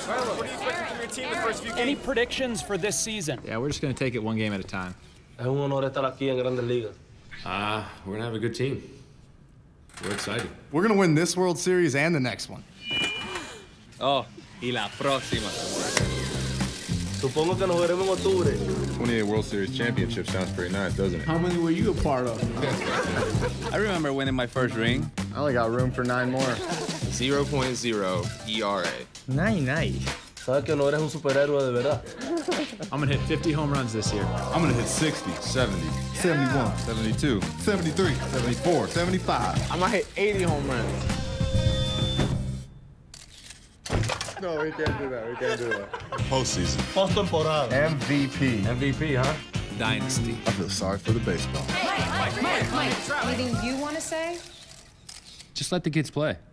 question. What are you expecting from your team the first few games? Any predictions for this season? Yeah, we're just going to take it one game at a time. Es un honor estar aquí en Grandes Ligas. We're going to have a good team. We're excited. We're going to win this World Series and the next one. Oh, y la próxima. Supongo que nos veremos en octubre. 28 World Series championships sounds pretty nice, doesn't it? How many were you a part of? I remember winning my first ring. I only got room for 9 more. 0.0 ERA. Nine. Sabes que no eres un superhéroe de verdad. I'm gonna hit 50 home runs this year. I'm gonna hit 60, 70, 71, 72, 73, 74, 75. I'm gonna hit 80 home runs. No, we can't do that. We can't do that. Postseason. Post-temporada. MVP. MVP, huh? Dynasty. I feel sorry for the baseball. Mike, what do you want to say? Just let the kids play.